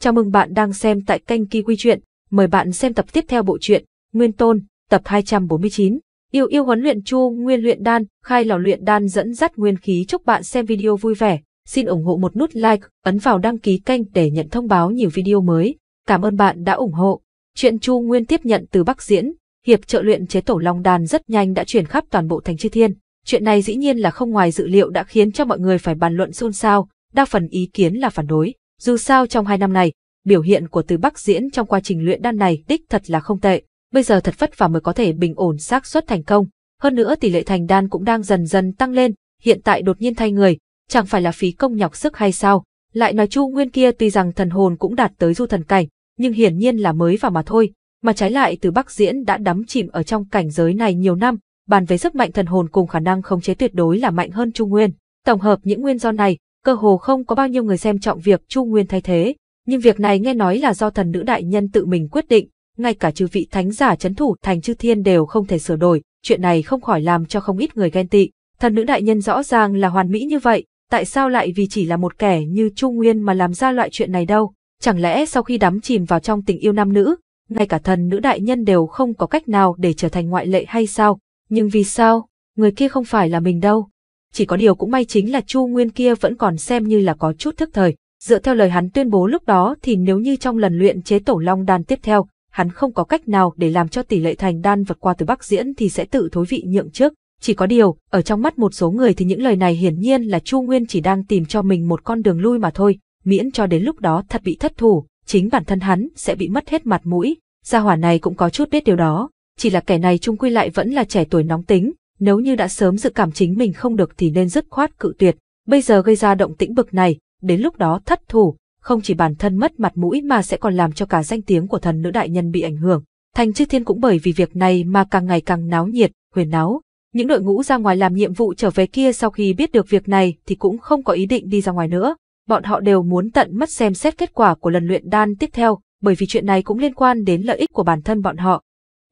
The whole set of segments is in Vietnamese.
Chào mừng bạn đang xem tại kênh Kiwi Truyện, mời bạn xem tập tiếp theo bộ truyện Nguyên Tôn, tập 249. Yêu yêu huấn luyện Chu Nguyên luyện đan, khai lò luyện đan dẫn dắt nguyên khí. Chúc bạn xem video vui vẻ, xin ủng hộ một nút like, ấn vào đăng ký kênh để nhận thông báo nhiều video mới. Cảm ơn bạn đã ủng hộ. Chuyện Chu Nguyên tiếp nhận từ Bắc Diễn, hiệp trợ luyện chế Tổ Long Đan rất nhanh đã chuyển khắp toàn bộ thành Chư Thiên. Chuyện này dĩ nhiên là không ngoài dự liệu đã khiến cho mọi người phải bàn luận xôn xao, đa phần ý kiến là phản đối. Dù sao trong 2 năm này, biểu hiện của Từ Bắc Diễn trong quá trình luyện đan này đích thật là không tệ, bây giờ thật vất vả mới có thể bình ổn xác suất thành công, hơn nữa tỷ lệ thành đan cũng đang dần dần tăng lên, hiện tại đột nhiên thay người, chẳng phải là phí công nhọc sức hay sao? Lại nói Chu Nguyên kia tuy rằng thần hồn cũng đạt tới du thần cảnh, nhưng hiển nhiên là mới vào mà thôi, mà trái lại Từ Bắc Diễn đã đắm chìm ở trong cảnh giới này nhiều năm, bàn về sức mạnh thần hồn cùng khả năng khống chế tuyệt đối là mạnh hơn Chu Nguyên. Tổng hợp những nguyên do này, cơ hồ không có bao nhiêu người xem trọng việc Chu Nguyên thay thế, nhưng việc này nghe nói là do thần nữ đại nhân tự mình quyết định, ngay cả chư vị thánh giả trấn thủ thành Chư Thiên đều không thể sửa đổi, chuyện này không khỏi làm cho không ít người ghen tị. Thần nữ đại nhân rõ ràng là hoàn mỹ như vậy, tại sao lại vì chỉ là một kẻ như Chu Nguyên mà làm ra loại chuyện này đâu? Chẳng lẽ sau khi đắm chìm vào trong tình yêu nam nữ, ngay cả thần nữ đại nhân đều không có cách nào để trở thành ngoại lệ hay sao? Nhưng vì sao, người kia không phải là mình đâu? Chỉ có điều cũng may chính là Chu Nguyên kia vẫn còn xem như là có chút thức thời, dựa theo lời hắn tuyên bố lúc đó thì nếu như trong lần luyện chế Tổ Long Đan tiếp theo, hắn không có cách nào để làm cho tỷ lệ thành đan vượt qua Từ Bắc Diễn thì sẽ tự thối vị nhượng trước. Chỉ có điều, ở trong mắt một số người thì những lời này hiển nhiên là Chu Nguyên chỉ đang tìm cho mình một con đường lui mà thôi, miễn cho đến lúc đó thật bị thất thủ, chính bản thân hắn sẽ bị mất hết mặt mũi. Gia hỏa này cũng có chút biết điều đó, chỉ là kẻ này chung quy lại vẫn là trẻ tuổi nóng tính. Nếu như đã sớm dự cảm chính mình không được thì nên dứt khoát cự tuyệt, bây giờ gây ra động tĩnh bực này, đến lúc đó thất thủ, không chỉ bản thân mất mặt mũi mà sẽ còn làm cho cả danh tiếng của thần nữ đại nhân bị ảnh hưởng. Thành Chư Thiên cũng bởi vì việc này mà càng ngày càng náo nhiệt, huyền náo. Những đội ngũ ra ngoài làm nhiệm vụ trở về kia sau khi biết được việc này thì cũng không có ý định đi ra ngoài nữa. Bọn họ đều muốn tận mắt xem xét kết quả của lần luyện đan tiếp theo, bởi vì chuyện này cũng liên quan đến lợi ích của bản thân bọn họ.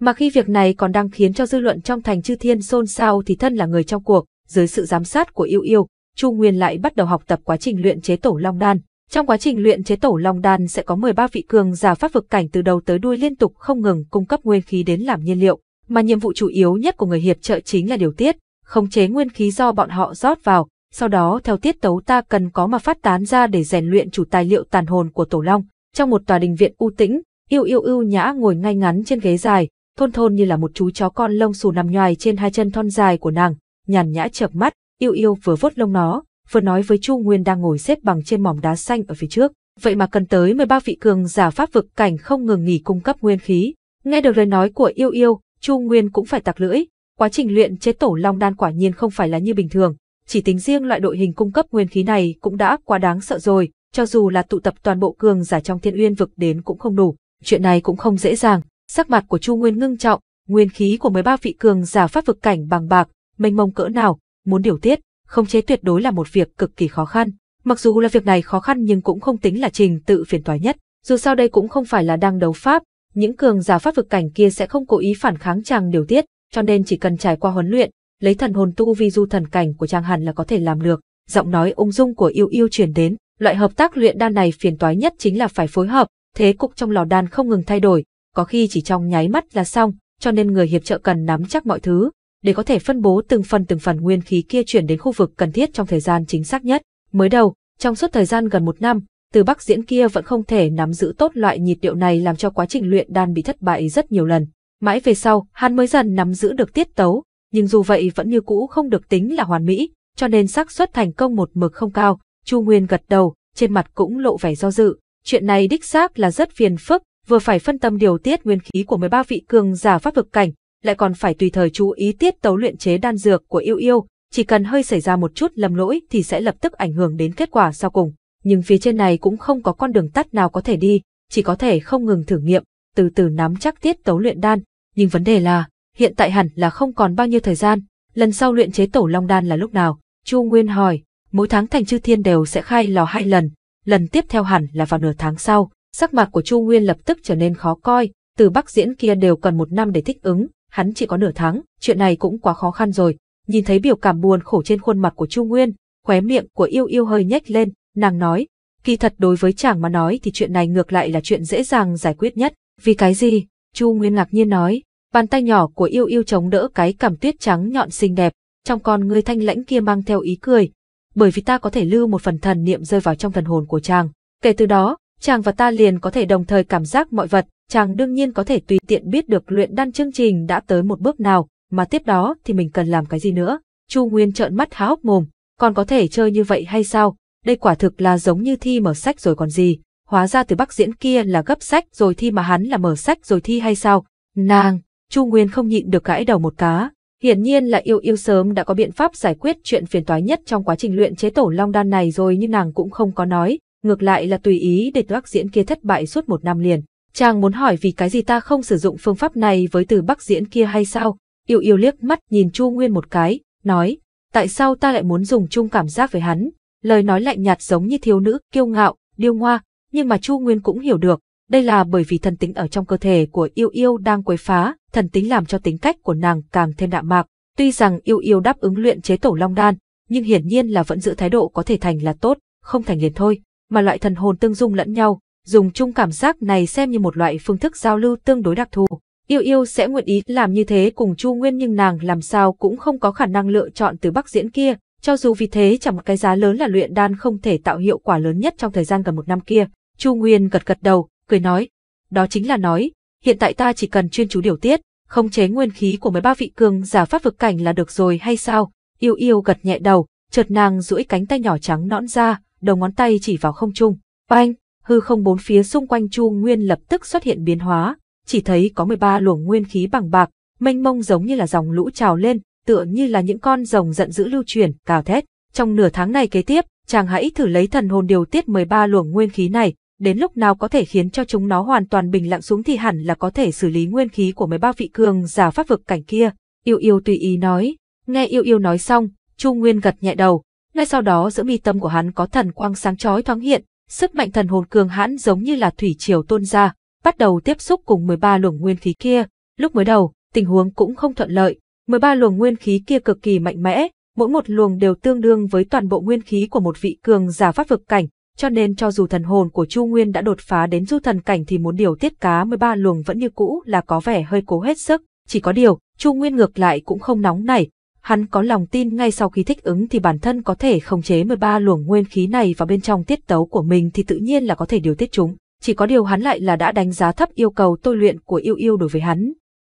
Mà khi việc này còn đang khiến cho dư luận trong thành Chư Thiên xôn xao thì thân là người trong cuộc, dưới sự giám sát của Yêu yêu, Chu Nguyên lại bắt đầu học tập quá trình luyện chế Tổ Long Đan. Trong quá trình luyện chế Tổ Long Đan sẽ có 13 vị cường giả pháp vực cảnh từ đầu tới đuôi liên tục không ngừng cung cấp nguyên khí đến làm nhiên liệu, mà nhiệm vụ chủ yếu nhất của người hiệp trợ chính là điều tiết, khống chế nguyên khí do bọn họ rót vào, sau đó theo tiết tấu ta cần có mà phát tán ra để rèn luyện chủ tài liệu tàn hồn của Tổ Long. Trong một tòa đình viện u tĩnh, Yêu yêu ưu nhã ngồi ngay ngắn trên ghế dài, thon thon như là một chú chó con lông xù nằm nhoài trên hai chân thon dài của nàng, nhàn nhã chợp mắt. Yêu yêu vừa vuốt lông nó, vừa nói với Chu Nguyên đang ngồi xếp bằng trên mỏm đá xanh ở phía trước. Vậy mà cần tới 13 vị cường giả pháp vực cảnh không ngừng nghỉ cung cấp nguyên khí. Nghe được lời nói của Yêu yêu, Chu Nguyên cũng phải tặc lưỡi. Quá trình luyện chế Tổ Long Đan quả nhiên không phải là như bình thường. Chỉ tính riêng loại đội hình cung cấp nguyên khí này cũng đã quá đáng sợ rồi. Cho dù là tụ tập toàn bộ cường giả trong Thiên Uyên vực đến cũng không đủ. Chuyện này cũng không dễ dàng. Sắc mặt của Chu Nguyên ngưng trọng, nguyên khí của 13 vị cường giả pháp vực cảnh bằng bạc, mênh mông cỡ nào, muốn điều tiết, khống chế tuyệt đối là một việc cực kỳ khó khăn. Mặc dù là việc này khó khăn nhưng cũng không tính là trình tự phiền toái nhất, dù sao đây cũng không phải là đang đấu pháp, những cường giả pháp vực cảnh kia sẽ không cố ý phản kháng chàng điều tiết, cho nên chỉ cần trải qua huấn luyện, lấy thần hồn tu vi du thần cảnh của chàng hẳn là có thể làm được. Giọng nói ung dung của Yêu yêu truyền đến, loại hợp tác luyện đan này phiền toái nhất chính là phải phối hợp, thế cục trong lò đan không ngừng thay đổi, có khi chỉ trong nháy mắt là xong, cho nên người hiệp trợ cần nắm chắc mọi thứ, để có thể phân bố từng phần nguyên khí kia chuyển đến khu vực cần thiết trong thời gian chính xác nhất. Mới đầu, trong suốt thời gian gần 1 năm, Từ Bắc Diễn kia vẫn không thể nắm giữ tốt loại nhịp điệu này, làm cho quá trình luyện đan bị thất bại rất nhiều lần. Mãi về sau, hắn mới dần nắm giữ được tiết tấu, nhưng dù vậy vẫn như cũ không được tính là hoàn mỹ, cho nên xác suất thành công một mực không cao. Chu Nguyên gật đầu, trên mặt cũng lộ vẻ do dự. Chuyện này đích xác là rất phiền phức, vừa phải phân tâm điều tiết nguyên khí của 13 vị cường giả pháp vực cảnh, lại còn phải tùy thời chú ý tiết tấu luyện chế đan dược của Yêu yêu, chỉ cần hơi xảy ra một chút lầm lỗi thì sẽ lập tức ảnh hưởng đến kết quả sau cùng. Nhưng phía trên này cũng không có con đường tắt nào có thể đi, chỉ có thể không ngừng thử nghiệm, từ từ nắm chắc tiết tấu luyện đan. Nhưng vấn đề là, hiện tại hẳn là không còn bao nhiêu thời gian, lần sau luyện chế Tổ Long Đan là lúc nào? Chu Nguyên hỏi, mỗi tháng thành Chư Thiên đều sẽ khai lò 2 lần, lần tiếp theo hẳn là vào nửa tháng sau. Sắc mặt của Chu Nguyên lập tức trở nên khó coi, Từ Bắc Diễn kia đều cần 1 năm để thích ứng, hắn chỉ có nửa tháng, chuyện này cũng quá khó khăn rồi. Nhìn thấy biểu cảm buồn khổ trên khuôn mặt của Chu Nguyên, khóe miệng của Yêu yêu hơi nhếch lên, nàng nói, Kỳ thật đối với chàng mà nói thì chuyện này ngược lại là chuyện dễ dàng giải quyết nhất. Vì cái gì? Chu Nguyên ngạc nhiên nói. Bàn tay nhỏ của Yêu Yêu chống đỡ cái cằm tuyết trắng nhọn xinh đẹp, trong con ngươi thanh lãnh kia mang theo ý cười. Bởi vì ta có thể lưu một phần thần niệm rơi vào trong thần hồn của chàng. Kể từ đó, chàng và ta liền có thể đồng thời cảm giác mọi vật, chàng đương nhiên có thể tùy tiện biết được luyện đan chương trình đã tới một bước nào, mà tiếp đó thì mình cần làm cái gì nữa. Chu Nguyên trợn mắt há hốc mồm, còn có thể chơi như vậy hay sao? Đây quả thực là giống như thi mở sách rồi còn gì. Hóa ra Từ Bắc Diễn kia là gấp sách rồi thi mà hắn là mở sách rồi thi hay sao? Nàng, Chu Nguyên không nhịn được gãi đầu một cá. Hiển nhiên là Yêu Yêu sớm đã có biện pháp giải quyết chuyện phiền toái nhất trong quá trình luyện chế tổ long đan này rồi, nhưng nàng cũng không có nói, ngược lại là tùy ý để Từ Bắc Diễn kia thất bại suốt 1 năm liền. Chàng muốn hỏi vì cái gì ta không sử dụng phương pháp này với Từ Bắc Diễn kia hay sao? Yêu Yêu liếc mắt nhìn Chu Nguyên một cái, nói, tại sao ta lại muốn dùng chung cảm giác với hắn? Lời nói lạnh nhạt giống như thiếu nữ, kiêu ngạo, điêu ngoa, nhưng mà Chu Nguyên cũng hiểu được, đây là bởi vì thần tính ở trong cơ thể của Yêu Yêu đang quấy phá, thần tính làm cho tính cách của nàng càng thêm đạm mạc. Tuy rằng Yêu Yêu đáp ứng luyện chế tổ long đan, nhưng hiển nhiên là vẫn giữ thái độ có thể thành là tốt, không thành liền thôi, mà loại thần hồn tương dung lẫn nhau, dùng chung cảm giác này xem như một loại phương thức giao lưu tương đối đặc thù. Yêu Yêu sẽ nguyện ý làm như thế cùng Chu Nguyên, nhưng nàng làm sao cũng không có khả năng lựa chọn Từ Bắc Diễn kia, cho dù vì thế chẳng một cái giá lớn là luyện đan không thể tạo hiệu quả lớn nhất trong thời gian gần 1 năm kia. Chu Nguyên gật gật đầu, cười nói, đó chính là nói, hiện tại ta chỉ cần chuyên chú điều tiết, khống chế nguyên khí của 13 vị cường giả pháp vực cảnh là được rồi hay sao? Yêu Yêu gật nhẹ đầu, chợt nàng duỗi cánh tay nhỏ trắng nõn ra, đầu ngón tay chỉ vào không trung. Oanh, hư không bốn phía xung quanh Chu Nguyên lập tức xuất hiện biến hóa, chỉ thấy có 13 luồng nguyên khí bằng bạc, mênh mông giống như là dòng lũ trào lên, tựa như là những con rồng giận dữ lưu chuyển, cào thét. Trong nửa tháng này kế tiếp, chàng hãy thử lấy thần hồn điều tiết 13 luồng nguyên khí này, đến lúc nào có thể khiến cho chúng nó hoàn toàn bình lặng xuống thì hẳn là có thể xử lý nguyên khí của 13 vị cường giả pháp vực cảnh kia. Yêu Yêu tùy ý nói. Nghe Yêu Yêu nói xong, Chu Nguyên gật nhẹ đầu. Ngay sau đó giữa mi tâm của hắn có thần quang sáng chói thoáng hiện, sức mạnh thần hồn cường hãn giống như là thủy triều tuôn ra, bắt đầu tiếp xúc cùng 13 luồng nguyên khí kia. Lúc mới đầu, tình huống cũng không thuận lợi. 13 luồng nguyên khí kia cực kỳ mạnh mẽ, mỗi một luồng đều tương đương với toàn bộ nguyên khí của một vị cường giả pháp vực cảnh, cho nên cho dù thần hồn của Chu Nguyên đã đột phá đến du thần cảnh thì muốn điều tiết cá 13 luồng vẫn như cũ là có vẻ hơi cố hết sức. Chỉ có điều, Chu Nguyên ngược lại cũng không nóng nảy, hắn có lòng tin ngay sau khi thích ứng thì bản thân có thể khống chế 13 luồng nguyên khí này vào bên trong tiết tấu của mình thì tự nhiên là có thể điều tiết chúng. Chỉ có điều hắn lại là đã đánh giá thấp yêu cầu tôi luyện của Yêu Yêu đối với hắn.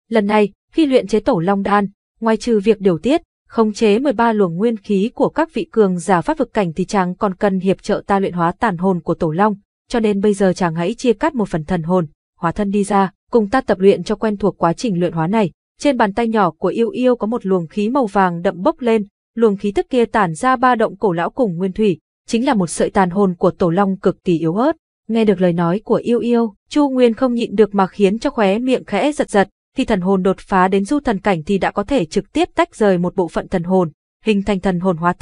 Lần này, khi luyện chế tổ long đan, ngoài trừ việc điều tiết, khống chế 13 luồng nguyên khí của các vị cường giả pháp vực cảnh thì chàng còn cần hiệp trợ ta luyện hóa tàn hồn của tổ long, cho nên bây giờ chàng hãy chia cắt một phần thần hồn, hóa thân đi ra, cùng ta tập luyện cho quen thuộc quá trình luyện hóa này. Trên bàn tay nhỏ của Yêu Yêu có một luồng khí màu vàng đậm bốc lên, luồng khí tức kia tản ra ba động cổ lão cùng nguyên thủy, chính là một sợi tàn hồn của tổ long cực kỳ yếu ớt. Nghe được lời nói của Yêu Yêu, Chu Nguyên không nhịn được mà khiến cho khóe miệng khẽ giật giật. Khi thần hồn đột phá đến du thần cảnh thì đã có thể trực tiếp tách rời một bộ phận thần hồn, hình thành thần hồn hóa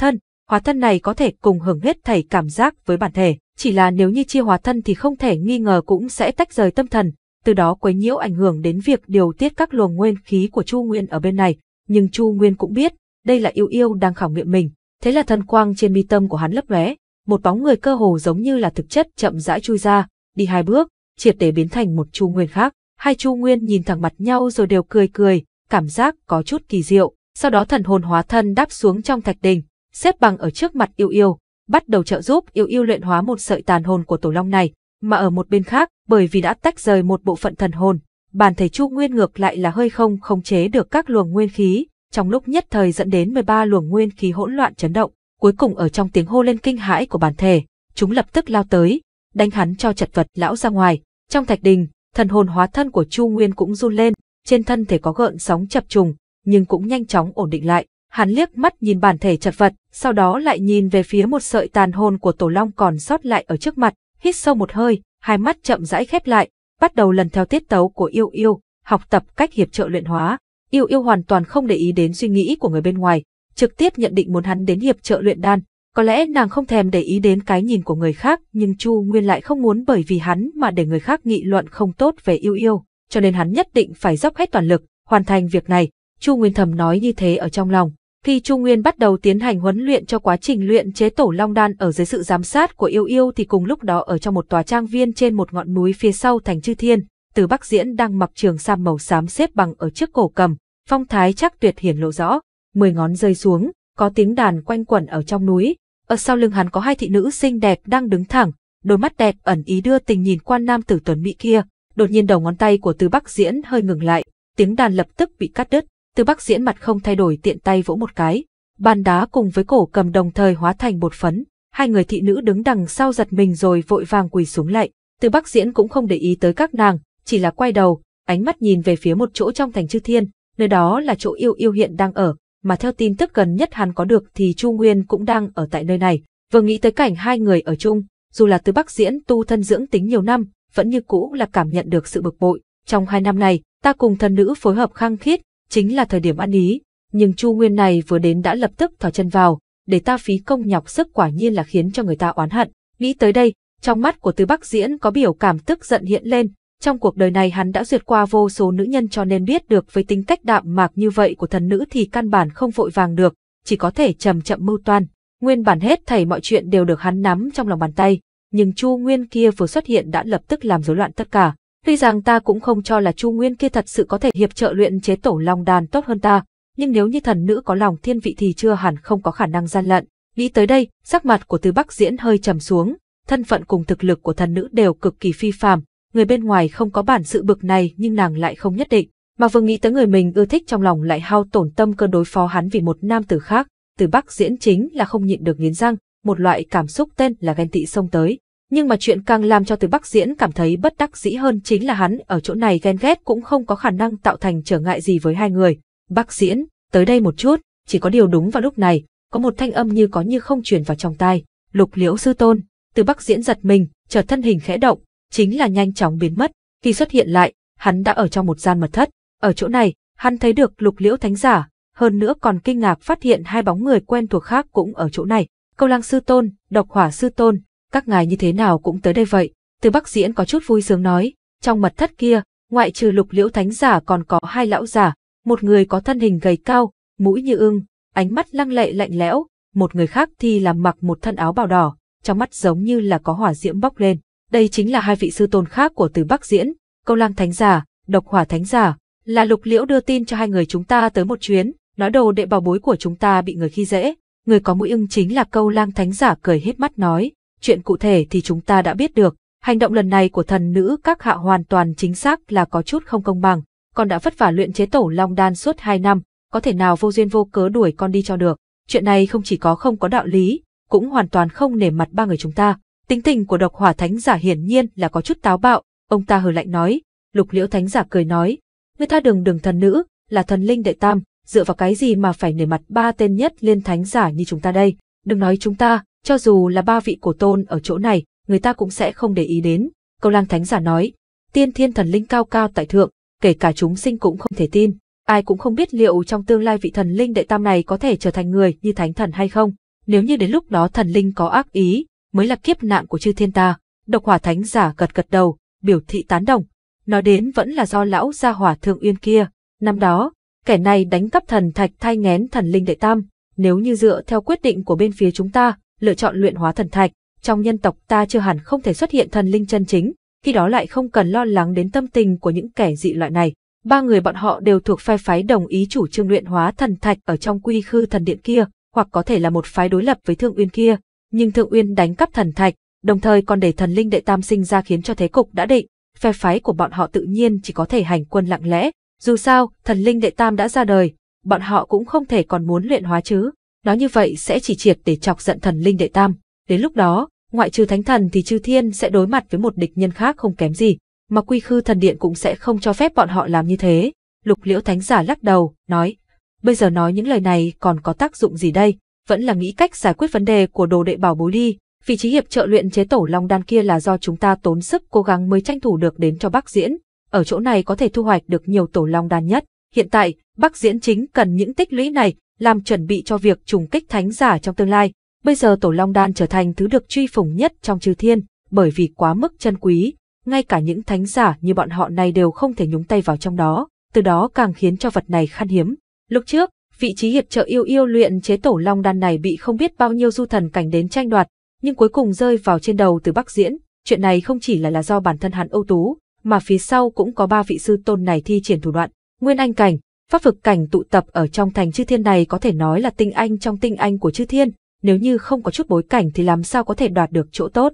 thân này có thể cùng hưởng hết thảy cảm giác với bản thể, chỉ là nếu như chia hóa thân thì không thể nghi ngờ cũng sẽ tách rời tâm thần, từ đó quấy nhiễu ảnh hưởng đến việc điều tiết các luồng nguyên khí của Chu Nguyên ở bên này, nhưng Chu Nguyên cũng biết, đây là Yêu Yêu đang khảo nghiệm mình, thế là thần quang trên mi tâm của hắn lấp lóe, một bóng người cơ hồ giống như là thực chất chậm rãi chui ra, đi 2 bước, triệt để biến thành một Chu Nguyên khác. Hai Chu Nguyên nhìn thẳng mặt nhau rồi đều cười cười, cảm giác có chút kỳ diệu. Sau đó thần hồn hóa thân đáp xuống trong thạch đình, xếp bằng ở trước mặt Yêu Yêu, bắt đầu trợ giúp Yêu Yêu luyện hóa một sợi tàn hồn của tổ long này. Mà ở một bên khác, bởi vì đã tách rời một bộ phận thần hồn, bản thể Chu Nguyên ngược lại là hơi không khống chế được các luồng nguyên khí, trong lúc nhất thời dẫn đến 13 luồng nguyên khí hỗn loạn chấn động. Cuối cùng ở trong tiếng hô lên kinh hãi của bản thể, chúng lập tức lao tới, đánh hắn cho chật vật lão ra ngoài. Trong thạch đình, thần hồn hóa thân của Chu Nguyên cũng run lên, trên thân thể có gợn sóng chập trùng, nhưng cũng nhanh chóng ổn định lại. Hắn liếc mắt nhìn bản thể chật vật, sau đó lại nhìn về phía một sợi tàn hồn của tổ long còn sót lại ở trước mặt, hít sâu một hơi, hai mắt chậm rãi khép lại, bắt đầu lần theo tiết tấu của Yêu Yêu, học tập cách hiệp trợ luyện hóa. Yêu Yêu hoàn toàn không để ý đến suy nghĩ của người bên ngoài, trực tiếp nhận định muốn hắn đến hiệp trợ luyện đan. Có lẽ nàng không thèm để ý đến cái nhìn của người khác, nhưng Chu Nguyên lại không muốn bởi vì hắn mà để người khác nghị luận không tốt về Yêu Yêu, cho nên hắn nhất định phải dốc hết toàn lực, hoàn thành việc này. Chu Nguyên thầm nói như thế ở trong lòng. Khi Chu Nguyên bắt đầu tiến hành huấn luyện cho quá trình luyện chế Tổ Long Đan ở dưới sự giám sát của Yêu Yêu thì cùng lúc đó ở trong một tòa trang viên trên một ngọn núi phía sau thành Chư Thiên, Từ Bắc Diễn đang mặc trường sam màu xám xếp bằng ở trước cổ cầm, phong thái chắc tuyệt hiển lộ rõ, 10 ngón rơi xuống, có tiếng đàn quanh quẩn ở trong núi. Ở sau lưng hắn có hai thị nữ xinh đẹp đang đứng thẳng, đôi mắt đẹp ẩn ý đưa tình nhìn qua nam tử tuấn mỹ kia. Đột nhiên đầu ngón tay của Từ Bắc Diễn hơi ngừng lại, tiếng đàn lập tức bị cắt đứt. Từ Bắc Diễn mặt không thay đổi tiện tay vỗ một cái, bàn đá cùng với cổ cầm đồng thời hóa thành bột phấn. Hai người thị nữ đứng đằng sau giật mình rồi vội vàng quỳ xuống lạy. Từ Bắc Diễn cũng không để ý tới các nàng, chỉ là quay đầu, ánh mắt nhìn về phía một chỗ trong thành Chư Thiên, nơi đó là chỗ Yêu Yêu hiện đang ở, mà theo tin tức gần nhất hắn có được thì Chu Nguyên cũng đang ở tại nơi này. Vừa nghĩ tới cảnh hai người ở chung, dù là Từ Bắc Diễn tu thân dưỡng tính nhiều năm, vẫn như cũ là cảm nhận được sự bực bội. Trong 2 năm này, ta cùng thần nữ phối hợp khăng khít, chính là thời điểm ăn ý, nhưng Chu Nguyên này vừa đến đã lập tức thò chân vào, để ta phí công nhọc sức, quả nhiên là khiến cho người ta oán hận. Nghĩ tới đây, trong mắt của Từ Bắc Diễn có biểu cảm tức giận hiện lên. Trong cuộc đời này hắn đã duyệt qua vô số nữ nhân, cho nên biết được với tính cách đạm mạc như vậy của thần nữ thì căn bản không vội vàng được, chỉ có thể chậm chậm mưu toan. Nguyên bản hết thảy mọi chuyện đều được hắn nắm trong lòng bàn tay, nhưng Chu Nguyên kia vừa xuất hiện đã lập tức làm rối loạn tất cả. Tuy rằng ta cũng không cho là Chu Nguyên kia thật sự có thể hiệp trợ luyện chế Tổ Long Đan tốt hơn ta, nhưng nếu như thần nữ có lòng thiên vị thì chưa hẳn không có khả năng gian lận. Nghĩ tới đây, sắc mặt của Từ Bắc Diễn hơi trầm xuống, thân phận cùng thực lực của thần nữ đều cực kỳ phi phàm, người bên ngoài không có bản sự bực này nhưng nàng lại không nhất định, mà vừa nghĩ tới người mình ưa thích trong lòng lại hao tổn tâm cơ đối phó hắn vì một nam tử khác, Từ Bắc Diễn chính là không nhịn được nghiến răng, một loại cảm xúc tên là ghen tị xông tới. Nhưng mà chuyện càng làm cho Từ Bắc Diễn cảm thấy bất đắc dĩ hơn chính là hắn ở chỗ này ghen ghét cũng không có khả năng tạo thành trở ngại gì với hai người. Bắc Diễn, tới đây một chút. Chỉ có điều đúng vào lúc này, có một thanh âm như có như không truyền vào trong tai. Lục Liễu sư tôn. Từ Bắc Diễn giật mình, chợt thân hình khẽ động, chính là nhanh chóng biến mất. Khi xuất hiện lại, hắn đã ở trong một gian mật thất. Ở chỗ này, hắn thấy được Lục Liễu Thánh Giả, hơn nữa còn kinh ngạc phát hiện hai bóng người quen thuộc khác cũng ở chỗ này. Câu Lang sư tôn, Độc Hỏa sư tôn, các ngài như thế nào cũng tới đây vậy? Từ Bắc Diễn có chút vui sướng nói. Trong mật thất kia, ngoại trừ Lục Liễu Thánh Giả còn có hai lão giả, một người có thân hình gầy cao, mũi như ưng, ánh mắt lăng lệ lạnh lẽo, một người khác thì là mặc một thân áo bào đỏ, trong mắt giống như là có hỏa diễm bốc lên. Đây chính là hai vị sư tôn khác của Từ Bắc Diễn, Câu Lang Thánh Giả, Độc Hỏa Thánh Giả, là Lục Liễu đưa tin cho hai người chúng ta tới một chuyến, nói đồ đệ bảo bối của chúng ta bị người khi dễ. Người có mũi ưng chính là Câu Lang Thánh Giả cười hết mắt nói. Chuyện cụ thể thì chúng ta đã biết được, hành động lần này của thần nữ các hạ hoàn toàn chính xác là có chút không công bằng, con đã vất vả luyện chế Tổ Long Đan suốt 2 năm, có thể nào vô duyên vô cớ đuổi con đi cho được. Chuyện này không chỉ có không có đạo lý, cũng hoàn toàn không nể mặt ba người chúng ta. Tính tình của Độc Hỏa Thánh Giả hiển nhiên là có chút táo bạo, ông ta hừ lạnh nói. Lục Liễu Thánh Giả cười nói, người ta đường thần nữ, là thần linh đệ tam, dựa vào cái gì mà phải nể mặt ba tên nhất liên thánh giả như chúng ta đây, đừng nói chúng ta. Cho dù là ba vị cổ tôn ở chỗ này, người ta cũng sẽ không để ý đến. Câu Lang Thánh Giả nói, tiên thiên thần linh cao cao tại thượng, kể cả chúng sinh cũng không thể tin. Ai cũng không biết liệu trong tương lai vị thần linh đệ tam này có thể trở thành người như thánh thần hay không. Nếu như đến lúc đó thần linh có ác ý, mới là kiếp nạn của chư thiên ta. Độc Hỏa Thánh Giả gật gật đầu, biểu thị tán đồng. Nói đến vẫn là do lão gia hỏa Thượng Uyên kia. Năm đó, kẻ này đánh cắp thần thạch thay ngén thần linh đệ tam. Nếu như dựa theo quyết định của bên phía chúng ta, lựa chọn luyện hóa thần thạch, trong nhân tộc ta chưa hẳn không thể xuất hiện thần linh chân chính, khi đó lại không cần lo lắng đến tâm tình của những kẻ dị loại này. Ba người bọn họ đều thuộc phe phái đồng ý chủ trương luyện hóa thần thạch ở trong quy khư thần điện kia, hoặc có thể là một phái đối lập với Thượng Uyên kia, nhưng Thượng Uyên đánh cắp thần thạch, đồng thời còn để thần linh đệ tam sinh ra khiến cho thế cục đã định, phe phái của bọn họ tự nhiên chỉ có thể hành quân lặng lẽ. Dù sao, thần linh đệ tam đã ra đời, bọn họ cũng không thể còn muốn luyện hóa chứ. Nói như vậy sẽ chỉ triệt để chọc giận thần linh đệ tam. Đến lúc đó, ngoại trừ thánh thần thì chư thiên sẽ đối mặt với một địch nhân khác không kém gì, mà quy khư thần điện cũng sẽ không cho phép bọn họ làm như thế. Lục Liễu Thánh Giả lắc đầu, nói, bây giờ nói những lời này còn có tác dụng gì đây, vẫn là nghĩ cách giải quyết vấn đề của đồ đệ bảo bối đi. Vị trí hiệp trợ luyện chế Tổ Long Đan kia là do chúng ta tốn sức cố gắng mới tranh thủ được đến cho Bắc Diễn. Ở chỗ này có thể thu hoạch được nhiều Tổ Long Đan nhất. Hiện tại, Bắc Diễn chính cần những tích lũy này làm chuẩn bị cho việc trùng kích thánh giả trong tương lai. Bây giờ Tổ Long Đan trở thành thứ được truy phủng nhất trong chư thiên, bởi vì quá mức chân quý, ngay cả những thánh giả như bọn họ này đều không thể nhúng tay vào trong đó, từ đó càng khiến cho vật này khan hiếm. Lúc trước, vị trí hiệp trợ Yêu Yêu luyện chế Tổ Long Đan này bị không biết bao nhiêu du thần cảnh đến tranh đoạt, nhưng cuối cùng rơi vào trên đầu Từ Bắc Diễn. Chuyện này không chỉ là do bản thân hắn ưu tú, mà phía sau cũng có ba vị sư tôn này thi triển thủ đoạn. Nguyên Anh cảnh, Pháp Vực cảnh tụ tập ở trong thành chư thiên này có thể nói là tinh anh trong tinh anh của chư thiên, nếu như không có chút bối cảnh thì làm sao có thể đoạt được chỗ tốt.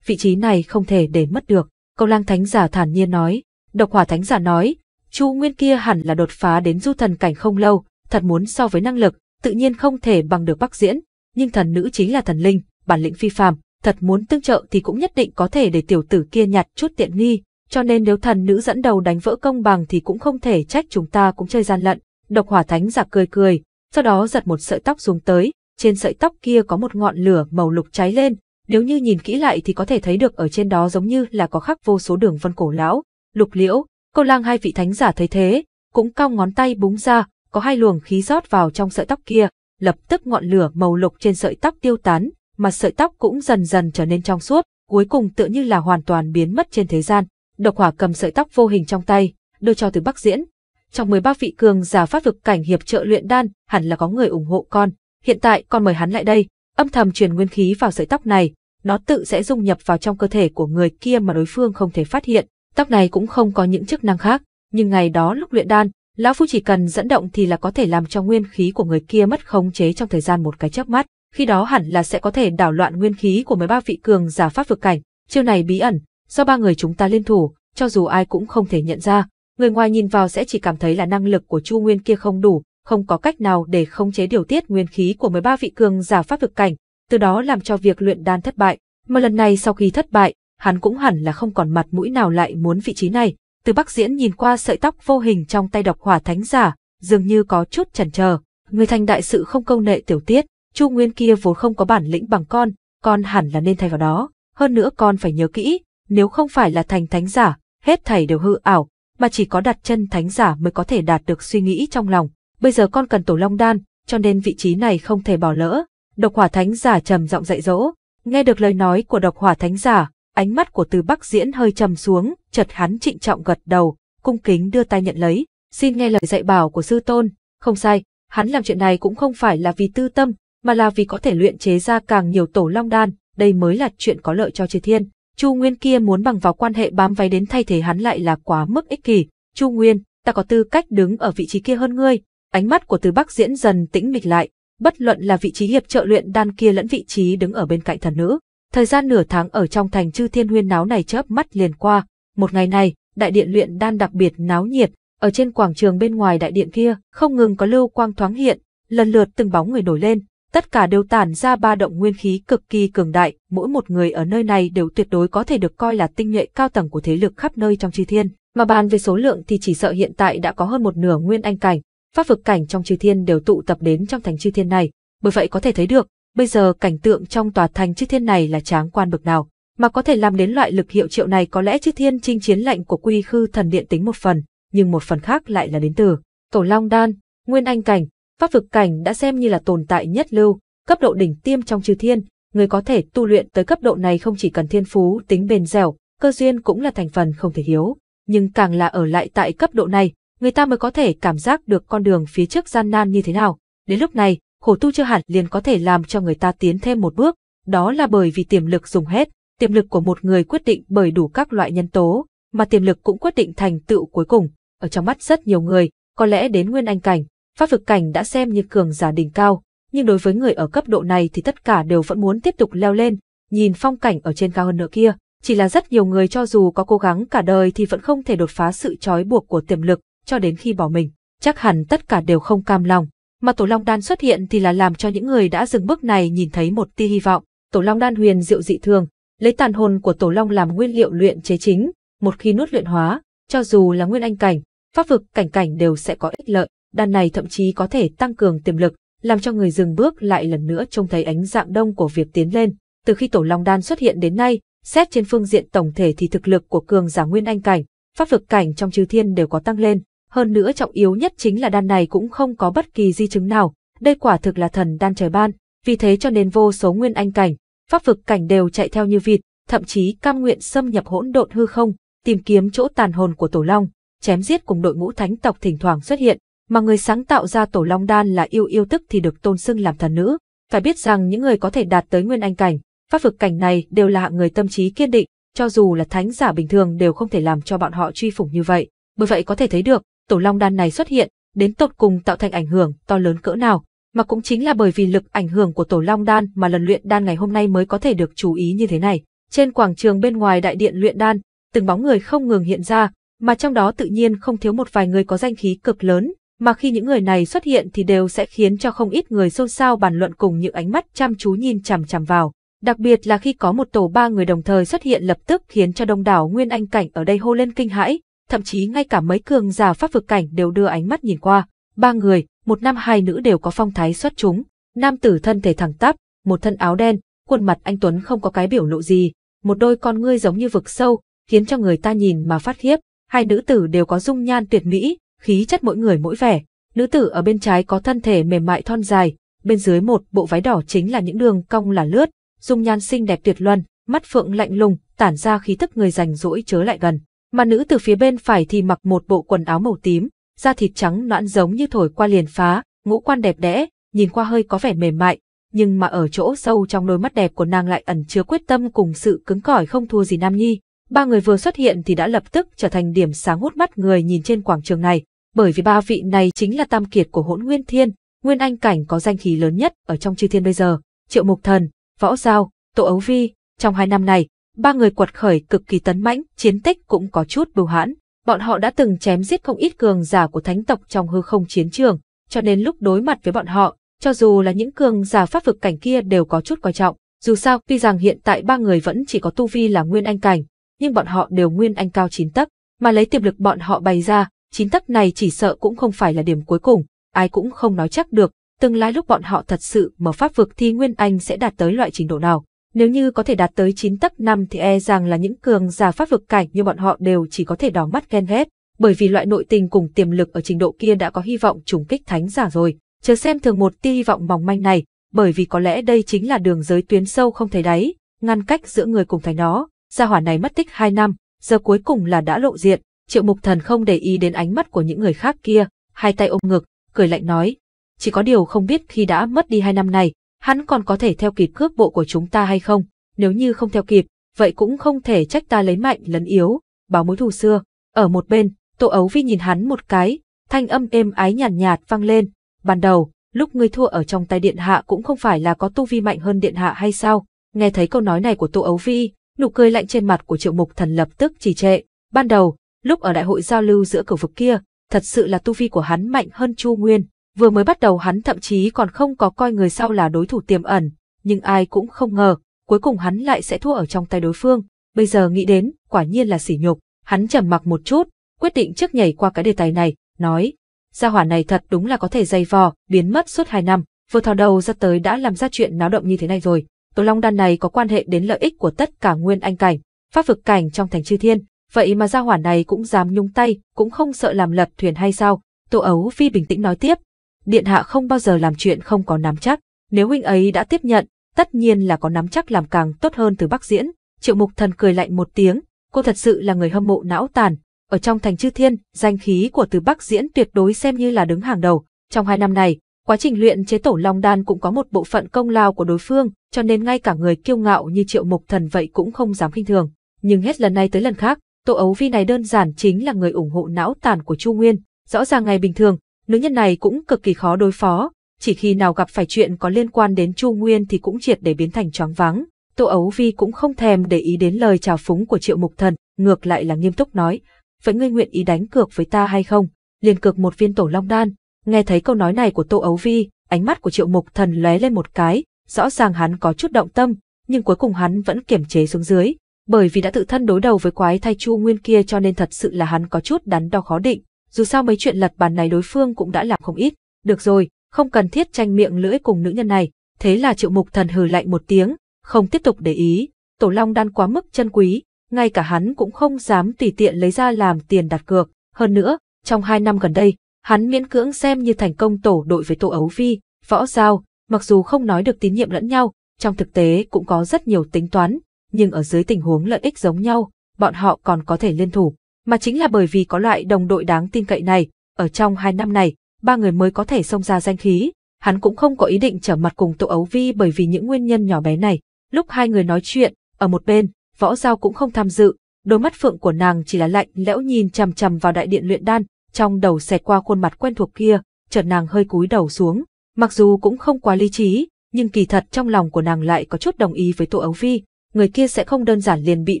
Vị trí này không thể để mất được, Câu Lang Thánh Giả thản nhiên nói. Độc Hỏa Thánh Giả nói, Chu Nguyên kia hẳn là đột phá đến du thần cảnh không lâu, thật muốn so với năng lực, tự nhiên không thể bằng được Bắc Diễn, nhưng thần nữ chính là thần linh, bản lĩnh phi phàm, thật muốn tương trợ thì cũng nhất định có thể để tiểu tử kia nhặt chút tiện nghi, cho nên nếu thần nữ dẫn đầu đánh vỡ công bằng thì cũng không thể trách chúng ta cũng chơi gian lận. Độc Hỏa Thánh Giả cười cười, sau đó giật một sợi tóc xuống tới, trên sợi tóc kia có một ngọn lửa màu lục cháy lên, nếu như nhìn kỹ lại thì có thể thấy được ở trên đó giống như là có khắc vô số đường vân cổ lão. Lục Liễu, Câu Lang hai vị thánh giả thấy thế, cũng cong ngón tay búng ra, có hai luồng khí rót vào trong sợi tóc kia, lập tức ngọn lửa màu lục trên sợi tóc tiêu tán, mà sợi tóc cũng dần dần trở nên trong suốt, cuối cùng tựa như là hoàn toàn biến mất trên thế gian. Độc Hỏa cầm sợi tóc vô hình trong tay, đưa cho Từ Bắc Diễn. Trong 13 vị cường giả Pháp Vực cảnh hiệp trợ luyện đan, hẳn là có người ủng hộ con, hiện tại con mời hắn lại đây, âm thầm truyền nguyên khí vào sợi tóc này, nó tự sẽ dung nhập vào trong cơ thể của người kia mà đối phương không thể phát hiện. Tóc này cũng không có những chức năng khác, nhưng ngày đó lúc luyện đan, lão phu chỉ cần dẫn động thì là có thể làm cho nguyên khí của người kia mất khống chế trong thời gian một cái chớp mắt, khi đó hẳn là sẽ có thể đảo loạn nguyên khí của 13 vị cường giả Pháp Vực cảnh. Chiêu này bí ẩn, do ba người chúng ta liên thủ, cho dù ai cũng không thể nhận ra, người ngoài nhìn vào sẽ chỉ cảm thấy là năng lực của Chu Nguyên kia không đủ, không có cách nào để khống chế điều tiết nguyên khí của 13 vị cường giả Pháp Vực cảnh, từ đó làm cho việc luyện đan thất bại, mà lần này sau khi thất bại, hắn cũng hẳn là không còn mặt mũi nào lại muốn vị trí này. Từ Bắc Diễn nhìn qua sợi tóc vô hình trong tay Độc Hỏa Thánh Giả, dường như có chút chần chờ. Người thành đại sự không câu nệ tiểu tiết, Chu Nguyên kia vốn không có bản lĩnh bằng con hẳn là nên thay vào đó. Hơn nữa con phải nhớ kỹ, nếu không phải là thành thánh giả, hết thảy đều hư ảo, mà chỉ có đặt chân thánh giả mới có thể đạt được suy nghĩ trong lòng. Bây giờ con cần Tổ Long Đan, cho nên vị trí này không thể bỏ lỡ. Độc Hỏa Thánh Giả trầm giọng dạy dỗ. Nghe được lời nói của Độc Hỏa Thánh Giả, ánh mắt của Từ Bắc Diễn hơi trầm xuống, chợt hắn trịnh trọng gật đầu, cung kính đưa tay nhận lấy, xin nghe lời dạy bảo của sư tôn. Không sai, hắn làm chuyện này cũng không phải là vì tư tâm, mà là vì có thể luyện chế ra càng nhiều Tổ Long Đan, đây mới là chuyện có lợi cho chư thiên. Chu Nguyên kia muốn bằng vào quan hệ bám váy đến thay thế hắn lại là quá mức ích kỷ. Chu Nguyên, ta có tư cách đứng ở vị trí kia hơn ngươi. Ánh mắt của Từ Bắc Diễn dần tĩnh mịch lại, bất luận là vị trí hiệp trợ luyện đan kia lẫn vị trí đứng ở bên cạnh thần nữ. Thời gian nửa tháng ở trong thành chư thiên huyên náo này chớp mắt liền qua. Một ngày này, đại điện luyện đan đặc biệt náo nhiệt, ở trên quảng trường bên ngoài đại điện kia không ngừng có lưu quang thoáng hiện, lần lượt từng bóng người nổi lên, tất cả đều tản ra ba động nguyên khí cực kỳ cường đại, mỗi một người ở nơi này đều tuyệt đối có thể được coi là tinh nhuệ cao tầng của thế lực khắp nơi trong chư thiên, mà bàn về số lượng thì chỉ sợ hiện tại đã có hơn một nửa nguyên anh cảnh, pháp vực cảnh trong chư thiên đều tụ tập đến trong thành chư thiên này, bởi vậy có thể thấy được bây giờ cảnh tượng trong tòa thành chư thiên này là tráng quan bậc nào, mà có thể làm đến loại lực hiệu triệu này có lẽ chư thiên chinh chiến lệnh của Quy Khư Thần Điện tính một phần, nhưng một phần khác lại là đến từ Tổ Long Đan. Nguyên anh cảnh, pháp vực cảnh đã xem như là tồn tại nhất lưu, cấp độ đỉnh tiêm trong chư thiên, người có thể tu luyện tới cấp độ này không chỉ cần thiên phú, tính bền dẻo, cơ duyên cũng là thành phần không thể thiếu, nhưng càng là ở lại tại cấp độ này, người ta mới có thể cảm giác được con đường phía trước gian nan như thế nào. Đến lúc này, khổ tu chưa hẳn liền có thể làm cho người ta tiến thêm một bước, đó là bởi vì tiềm lực dùng hết, tiềm lực của một người quyết định bởi đủ các loại nhân tố, mà tiềm lực cũng quyết định thành tựu cuối cùng. Ở trong mắt rất nhiều người, có lẽ đến nguyên anh cảnh, pháp vực cảnh đã xem như cường giả đỉnh cao, nhưng đối với người ở cấp độ này thì tất cả đều vẫn muốn tiếp tục leo lên, nhìn phong cảnh ở trên cao hơn nữa kia, chỉ là rất nhiều người cho dù có cố gắng cả đời thì vẫn không thể đột phá sự trói buộc của tiềm lực, cho đến khi bỏ mình, chắc hẳn tất cả đều không cam lòng. Mà Tổ Long Đan xuất hiện thì là làm cho những người đã dừng bước này nhìn thấy một tia hy vọng. Tổ Long Đan huyền diệu dị thường, lấy tàn hồn của Tổ Long làm nguyên liệu luyện chế chính, một khi nuốt luyện hóa, cho dù là nguyên anh cảnh, pháp vực cảnh đều sẽ có ích lợi. Đan này thậm chí có thể tăng cường tiềm lực, làm cho người dừng bước lại lần nữa trông thấy ánh dạng đông của việc tiến lên. Từ khi Tổ Long Đan xuất hiện đến nay, xét trên phương diện tổng thể thì thực lực của cường giả nguyên anh cảnh, pháp vực cảnh trong chư thiên đều có tăng lên. Hơn nữa trọng yếu nhất chính là đan này cũng không có bất kỳ di chứng nào, đây quả thực là thần đan trời ban, vì thế cho nên vô số nguyên anh cảnh, pháp vực cảnh đều chạy theo như vịt, thậm chí cam nguyện xâm nhập hỗn độn hư không, tìm kiếm chỗ tàn hồn của Tổ Long, chém giết cùng đội ngũ thánh tộc thỉnh thoảng xuất hiện. mà người sáng tạo ra Tổ Long Đan là Yêu Yêu tức thì được tôn xưng làm thần nữ. Phải biết rằng những người có thể đạt tới nguyên anh cảnh, pháp vực cảnh này đều là hạng người tâm trí kiên định, cho dù là thánh giả bình thường đều không thể làm cho bọn họ truy phủng như vậy. Bởi vậy có thể thấy được, Tổ Long Đan này xuất hiện, đến tột cùng tạo thành ảnh hưởng to lớn cỡ nào, mà cũng chính là bởi vì lực ảnh hưởng của Tổ Long Đan mà lần luyện đan ngày hôm nay mới có thể được chú ý như thế này. Trên quảng trường bên ngoài đại điện luyện đan, từng bóng người không ngừng hiện ra, mà trong đó tự nhiên không thiếu một vài người có danh khí cực lớn, mà khi những người này xuất hiện thì đều sẽ khiến cho không ít người xôn xao bàn luận cùng những ánh mắt chăm chú nhìn chằm chằm vào. Đặc biệt là khi có một tổ ba người đồng thời xuất hiện, lập tức khiến cho đông đảo nguyên anh cảnh ở đây hô lên kinh hãi, thậm chí ngay cả mấy cường giả pháp vực cảnh đều đưa ánh mắt nhìn qua. Ba người, một nam hai nữ, đều có phong thái xuất chúng. Nam tử thân thể thẳng tắp, một thân áo đen, khuôn mặt anh tuấn không có cái biểu lộ gì, một đôi con ngươi giống như vực sâu, khiến cho người ta nhìn mà phát khiếp. Hai nữ tử đều có dung nhan tuyệt mỹ, khí chất mỗi người mỗi vẻ. Nữ tử ở bên trái có thân thể mềm mại thon dài, bên dưới một bộ váy đỏ chính là những đường cong là lướt, dung nhan xinh đẹp tuyệt luân, mắt phượng lạnh lùng, tản ra khí tức người rảnh rỗi chớ lại gần. Mà nữ từ phía bên phải thì mặc một bộ quần áo màu tím, da thịt trắng nõn giống như thổi qua liền phá, ngũ quan đẹp đẽ, nhìn qua hơi có vẻ mềm mại, nhưng mà ở chỗ sâu trong đôi mắt đẹp của nàng lại ẩn chứa quyết tâm cùng sự cứng cỏi không thua gì nam nhi. Ba người vừa xuất hiện thì đã lập tức trở thành điểm sáng hút mắt người nhìn trên quảng trường này, bởi vì ba vị này chính là tam kiệt của Hỗn Nguyên Thiên, nguyên anh cảnh có danh khí lớn nhất ở trong chư thiên bây giờ. Triệu Mục Thần, Võ Dao, Tô Ấu Vi, trong 2 năm này, ba người quật khởi cực kỳ tấn mãnh, chiến tích cũng có chút bưu hãn. Bọn họ đã từng chém giết không ít cường giả của thánh tộc trong hư không chiến trường, cho nên lúc đối mặt với bọn họ, cho dù là những cường giả pháp vực cảnh kia đều có chút coi trọng. Dù sao, tuy rằng hiện tại ba người vẫn chỉ có tu vi là nguyên anh cảnh, nhưng bọn họ đều nguyên anh cao 9 tấc, mà lấy tiềm lực bọn họ bày ra, 9 tấc này chỉ sợ cũng không phải là điểm cuối cùng, ai cũng không nói chắc được. Tương lai lúc bọn họ thật sự mở pháp vực thì nguyên anh sẽ đạt tới loại trình độ nào? Nếu như có thể đạt tới 9 tấc 5 thì e rằng là những cường giả pháp vực cảnh như bọn họ đều chỉ có thể đỏ mắt ghen ghét, bởi vì loại nội tình cùng tiềm lực ở trình độ kia đã có hy vọng trùng kích thánh giả rồi. Chớ xem thường một tia hy vọng mỏng manh này, bởi vì có lẽ đây chính là đường giới tuyến sâu không thấy đáy, ngăn cách giữa người cùng thánh đó. Gia hỏa này mất tích 2 năm, giờ cuối cùng là đã lộ diện. Triệu Mục Thần không để ý đến ánh mắt của những người khác kia, hai tay ôm ngực, cười lạnh nói. Chỉ có điều không biết khi đã mất đi 2 năm này, hắn còn có thể theo kịp cước bộ của chúng ta hay không? Nếu như không theo kịp, vậy cũng không thể trách ta lấy mạnh lấn yếu, báo mối thù xưa. Ở một bên, Tô Ấu Vi nhìn hắn một cái, thanh âm êm ái nhàn nhạt vang lên. Ban đầu, lúc ngươi thua ở trong tay điện hạ cũng không phải là có tu vi mạnh hơn điện hạ hay sao? Nghe thấy câu nói này của Tô Ấu Vi, nụ cười lạnh trên mặt của Triệu Mục Thần lập tức trì trệ. Ban đầu, lúc ở đại hội giao lưu giữa cửu vực kia, thật sự là tu vi của hắn mạnh hơn Chu Nguyên. Vừa mới bắt đầu hắn thậm chí còn không có coi người sau là đối thủ tiềm ẩn, nhưng ai cũng không ngờ, cuối cùng hắn lại sẽ thua ở trong tay đối phương. Bây giờ nghĩ đến, quả nhiên là sỉ nhục. Hắn trầm mặc một chút, quyết định trước nhảy qua cái đề tài này, nói. Gia hỏa này thật đúng là có thể dày vò, biến mất suốt 2 năm, vừa thò đầu ra tới đã làm ra chuyện náo động như thế này rồi. Tổ Long Đan này có quan hệ đến lợi ích của tất cả nguyên anh cảnh, pháp vực cảnh trong thành chư thiên, vậy mà gia hỏa này cũng dám nhúng tay, cũng không sợ làm lật thuyền hay sao? Tô Ấu Phi bình tĩnh nói tiếp. Điện hạ không bao giờ làm chuyện không có nắm chắc, nếu huynh ấy đã tiếp nhận, tất nhiên là có nắm chắc làm càng tốt hơn Từ Bắc Diễn. Triệu Mục Thần cười lạnh một tiếng, cô thật sự là người hâm mộ não tàn, ở trong thành chư thiên, danh khí của Từ Bắc Diễn tuyệt đối xem như là đứng hàng đầu. Trong 2 năm này, quá trình luyện chế Tổ Long Đan cũng có một bộ phận công lao của đối phương, cho nên ngay cả người kiêu ngạo như Triệu Mục Thần vậy cũng không dám khinh thường. Nhưng hết lần này tới lần khác, Tô Ấu Vi này đơn giản chính là người ủng hộ não tàn của Chu Nguyên, rõ ràng ngày bình thường, nữ nhân này cũng cực kỳ khó đối phó, chỉ khi nào gặp phải chuyện có liên quan đến Chu Nguyên thì cũng triệt để biến thành choáng váng. Tô Ấu Vi cũng không thèm để ý đến lời trào phúng của Triệu Mục Thần, ngược lại là nghiêm túc nói, vậy ngươi nguyện ý đánh cược với ta hay không? Liền cược 1 viên Tổ Long Đan. Nghe thấy câu nói này của Tô Ấu Vi, ánh mắt của Triệu Mục Thần lóe lên một cái, rõ ràng hắn có chút động tâm, nhưng cuối cùng hắn vẫn kiềm chế xuống dưới, bởi vì đã tự thân đối đầu với quái thai Chu Nguyên kia cho nên thật sự là hắn có chút đắn đo khó định. Dù sao mấy chuyện lật bàn này đối phương cũng đã làm không ít. Được rồi, không cần thiết tranh miệng lưỡi cùng nữ nhân này. Thế là Triệu Mục Thần hừ lạnh một tiếng, không tiếp tục để ý. Tổ Long Đan quá mức chân quý, ngay cả hắn cũng không dám tùy tiện lấy ra làm tiền đặt cược. Hơn nữa, trong 2 năm gần đây, hắn miễn cưỡng xem như thành công tổ đội với Tô Ấu Vi, Võ Dao. Mặc dù không nói được tín nhiệm lẫn nhau, trong thực tế cũng có rất nhiều tính toán, nhưng ở dưới tình huống lợi ích giống nhau, bọn họ còn có thể liên thủ. Mà chính là bởi vì có loại đồng đội đáng tin cậy này, ở trong 2 năm này, ba người mới có thể xông ra danh khí. Hắn cũng không có ý định trở mặt cùng Tô Ấu Vi bởi vì những nguyên nhân nhỏ bé này. Lúc hai người nói chuyện, ở một bên, Võ Dao cũng không tham dự, đôi mắt phượng của nàng chỉ là lạnh lẽo nhìn chằm chằm vào đại điện luyện đan, trong đầu xẹt qua khuôn mặt quen thuộc kia, chợt nàng hơi cúi đầu xuống, mặc dù cũng không quá lý trí, nhưng kỳ thật trong lòng của nàng lại có chút đồng ý với Tô Ấu Vi, người kia sẽ không đơn giản liền bị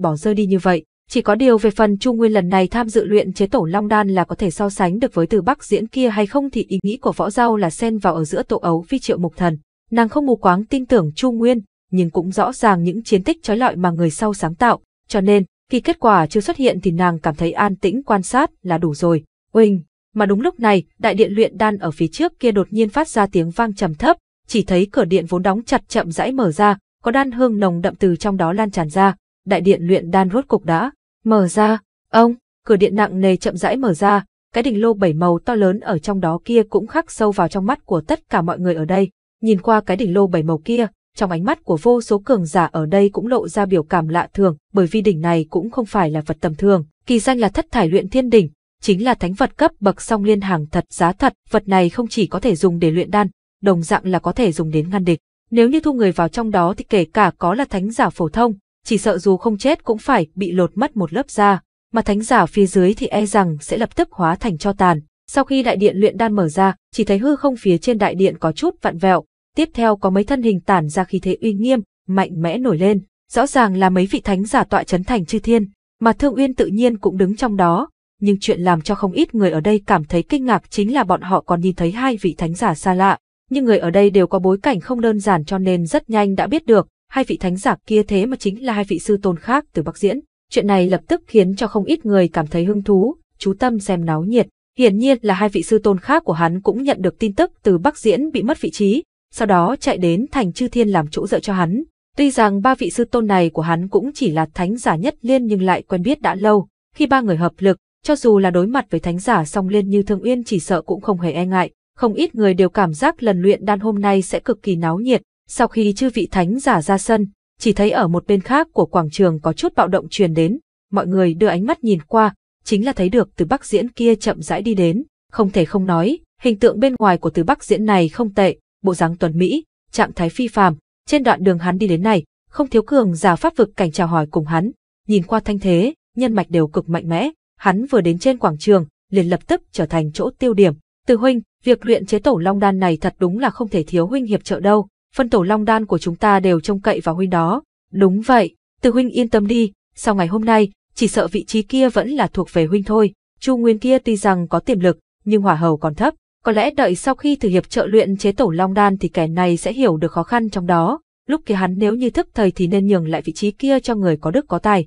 bỏ rơi đi như vậy, chỉ có điều về phần Chu Nguyên lần này tham dự luyện chế Tổ Long Đan là có thể so sánh được với Từ Bắc Diễn kia hay không thì ý nghĩ của Võ Dao là xen vào ở giữa Tô Ấu Vi Triệu Mục Thần, nàng không mù quáng tin tưởng Chu Nguyên, nhưng cũng rõ ràng những chiến tích chói lọi mà người sau sáng tạo, cho nên khi kết quả chưa xuất hiện thì nàng cảm thấy an tĩnh quan sát là đủ rồi. Oanh! Mà đúng lúc này, đại điện luyện đan ở phía trước kia đột nhiên phát ra tiếng vang trầm thấp, chỉ thấy cửa điện vốn đóng chặt chậm rãi mở ra, có đan hương nồng đậm từ trong đó lan tràn ra. Đại điện luyện đan rốt cục đã mở ra. Ông, cửa điện nặng nề chậm rãi mở ra, cái đỉnh lô 7 màu to lớn ở trong đó kia cũng khắc sâu vào trong mắt của tất cả mọi người ở đây. Nhìn qua cái đỉnh lô 7 màu kia, trong ánh mắt của vô số cường giả ở đây cũng lộ ra biểu cảm lạ thường, bởi vì đỉnh này cũng không phải là vật tầm thường, kỳ danh là Thất Thải Luyện Thiên Đỉnh, chính là thánh vật cấp bậc song liên hàng thật giá thật. Vật này không chỉ có thể dùng để luyện đan, đồng dạng là có thể dùng đến ngăn địch. Nếu như thu người vào trong đó thì kể cả có là thánh giả phổ thông, chỉ sợ dù không chết cũng phải bị lột mất một lớp da, mà thánh giả phía dưới thì e rằng sẽ lập tức hóa thành tro tàn. Sau khi đại điện luyện đan mở ra, chỉ thấy hư không phía trên đại điện có chút vặn vẹo, tiếp theo có mấy thân hình tản ra khí thế uy nghiêm, mạnh mẽ nổi lên, rõ ràng là mấy vị thánh giả tọa trấn thành chư thiên, mà Thương Uyên tự nhiên cũng đứng trong đó. Nhưng chuyện làm cho không ít người ở đây cảm thấy kinh ngạc chính là bọn họ còn nhìn thấy hai vị thánh giả xa lạ, nhưng người ở đây đều có bối cảnh không đơn giản cho nên rất nhanh đã biết được, hai vị thánh giả kia thế mà chính là hai vị sư tôn khác Từ Bắc Diễn. Chuyện này lập tức khiến cho không ít người cảm thấy hứng thú, chú tâm xem náo nhiệt. Hiển nhiên là hai vị sư tôn khác của hắn cũng nhận được tin tức Từ Bắc Diễn bị mất vị trí, sau đó chạy đến thành chư thiên làm chỗ dựa cho hắn. Tuy rằng ba vị sư tôn này của hắn cũng chỉ là thánh giả nhất liên nhưng lại quen biết đã lâu, khi ba người hợp lực, cho dù là đối mặt với thánh giả song liên như Thương Uyên chỉ sợ cũng không hề e ngại. Không ít người đều cảm giác lần luyện đan hôm nay sẽ cực kỳ náo nhiệt. Sau khi chư vị thánh giả ra sân, chỉ thấy ở một bên khác của quảng trường có chút bạo động truyền đến, mọi người đưa ánh mắt nhìn qua, chính là thấy được Từ Bắc Diễn kia chậm rãi đi đến. Không thể không nói, hình tượng bên ngoài của Từ Bắc Diễn này không tệ, bộ dáng tuấn mỹ, trạng thái phi phàm, trên đoạn đường hắn đi đến này, không thiếu cường giả pháp vực cảnh chào hỏi cùng hắn, nhìn qua thanh thế, nhân mạch đều cực mạnh mẽ. Hắn vừa đến trên quảng trường, liền lập tức trở thành chỗ tiêu điểm. Từ huynh, việc luyện chế Tổ Long Đan này thật đúng là không thể thiếu huynh hiệp trợ đâu, phân Tổ Long Đan của chúng ta đều trông cậy vào huynh đó. Đúng vậy, Từ huynh yên tâm đi, sau ngày hôm nay, chỉ sợ vị trí kia vẫn là thuộc về huynh thôi. Chu Nguyên kia tuy rằng có tiềm lực, nhưng hỏa hầu còn thấp, có lẽ đợi sau khi thử hiệp trợ luyện chế Tổ Long Đan thì kẻ này sẽ hiểu được khó khăn trong đó. Lúc kia hắn nếu như thức thời thì nên nhường lại vị trí kia cho người có đức có tài.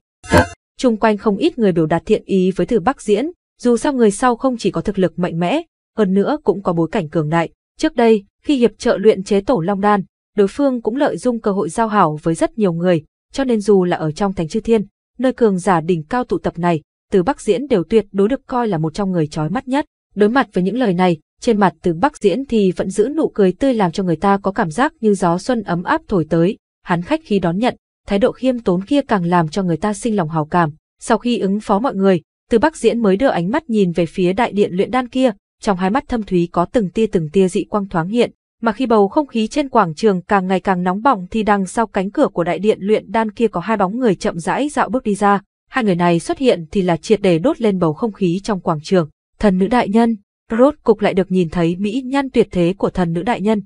Chung quanh không ít người biểu đạt thiện ý với Từ Bắc Diễn, dù sao người sau không chỉ có thực lực mạnh mẽ, hơn nữa cũng có bối cảnh cường đại. Trước đây, khi hiệp trợ luyện chế Tổ Long Đan, đối phương cũng lợi dụng cơ hội giao hảo với rất nhiều người, cho nên dù là ở trong thành chư thiên, nơi cường giả đỉnh cao tụ tập này, Từ Bắc Diễn đều tuyệt đối được coi là một trong người chói mắt nhất. Đối mặt với những lời này, trên mặt Từ Bắc Diễn thì vẫn giữ nụ cười tươi làm cho người ta có cảm giác như gió xuân ấm áp thổi tới, hắn khách khí đón nhận. Thái độ khiêm tốn kia càng làm cho người ta sinh lòng hào cảm. Sau khi ứng phó mọi người, Từ Bắc Diễn mới đưa ánh mắt nhìn về phía đại điện luyện đan kia, trong hai mắt thâm thúy có từng tia dị quang thoáng hiện, mà khi bầu không khí trên quảng trường càng ngày càng nóng bỏng thì đằng sau cánh cửa của đại điện luyện đan kia có hai bóng người chậm rãi dạo bước đi ra. Hai người này xuất hiện thì là triệt để đốt lên bầu không khí trong quảng trường. Thần nữ đại nhân, rốt cục lại được nhìn thấy mỹ nhân tuyệt thế của thần nữ đại nhân.